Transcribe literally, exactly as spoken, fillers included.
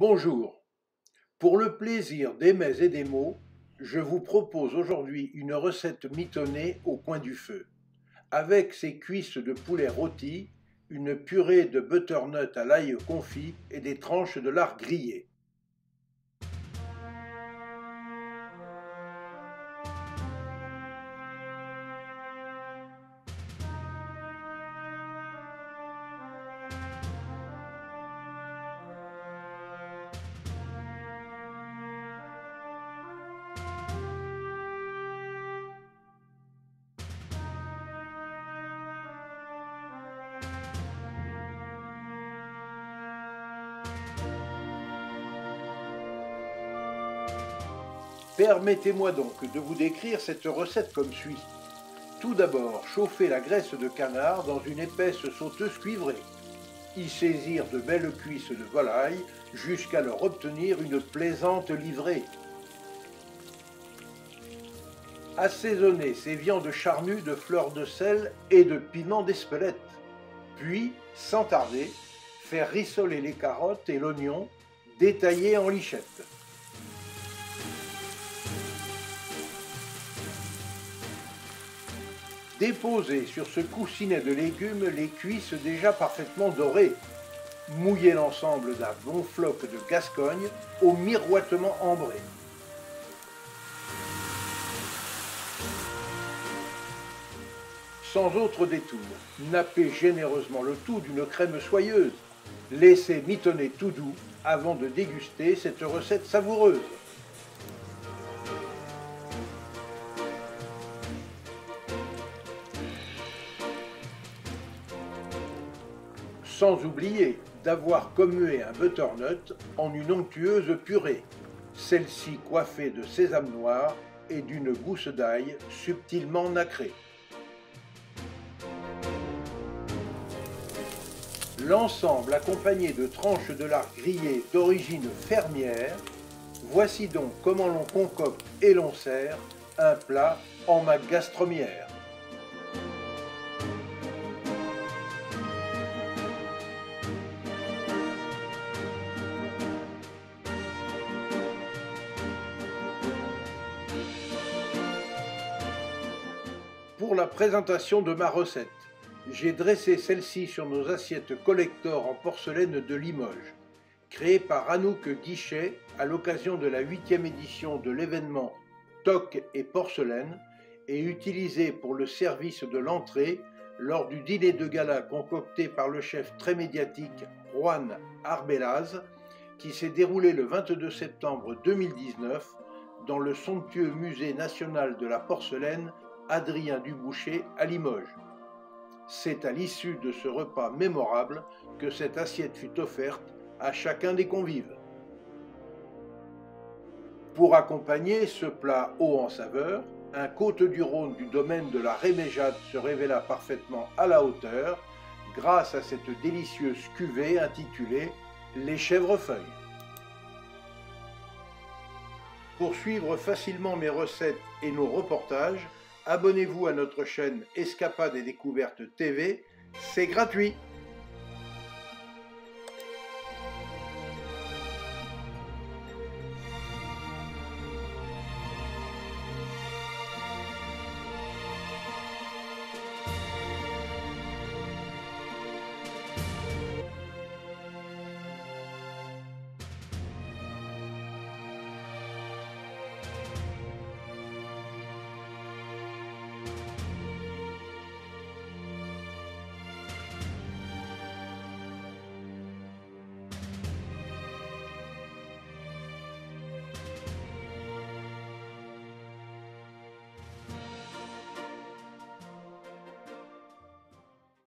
Bonjour. Pour le plaisir des mets et des mots, je vous propose aujourd'hui une recette mitonnée au coin du feu. Avec ses cuisses de poulet rôti, une purée de butternut à l'ail confit et des tranches de lard grillé. Permettez-moi donc de vous décrire cette recette comme suit. Tout d'abord, chauffer la graisse de canard dans une épaisse sauteuse cuivrée. Y saisir de belles cuisses de volaille jusqu'à leur obtenir une plaisante livrée. Assaisonner ces viandes charnues de fleurs de sel et de piment d'Espelette. Puis, sans tarder, faire rissoler les carottes et l'oignon, détaillés en lichettes. Déposez sur ce coussinet de légumes les cuisses déjà parfaitement dorées. Mouillez l'ensemble d'un bon floc de Gascogne au miroitement ambré. Sans autre détour, nappez généreusement le tout d'une crème soyeuse. Laissez mitonner tout doux avant de déguster cette recette savoureuse. Sans oublier d'avoir commué un butternut en une onctueuse purée, celle-ci coiffée de sésame noir et d'une gousse d'ail subtilement nacrée. L'ensemble accompagné de tranches de lard grillé d'origine fermière, voici donc comment l'on concocte et l'on sert un plat en ma gastromière. Pour la présentation de ma recette, j'ai dressé celle-ci sur nos assiettes collector en porcelaine de Limoges, créée par Anouk Guichet à l'occasion de la huitième édition de l'événement Toques et Porcelaine et utilisée pour le service de l'entrée lors du dîner de gala concocté par le chef très médiatique Juan Arbelaez qui s'est déroulé le vingt-deux septembre deux mille dix-neuf dans le somptueux musée national de la porcelaine Adrien-Dubouché à Limoges. C'est à l'issue de ce repas mémorable que cette assiette fut offerte à chacun des convives. Pour accompagner ce plat haut en saveur, un Côtes-du-Rhône du domaine de La Réméjeanne se révéla parfaitement à la hauteur grâce à cette délicieuse cuvée intitulée « Les chèvrefeuilles ». Pour suivre facilement mes recettes et nos reportages, abonnez-vous à notre chaîne Escapades et Découvertes T V, c'est gratuit!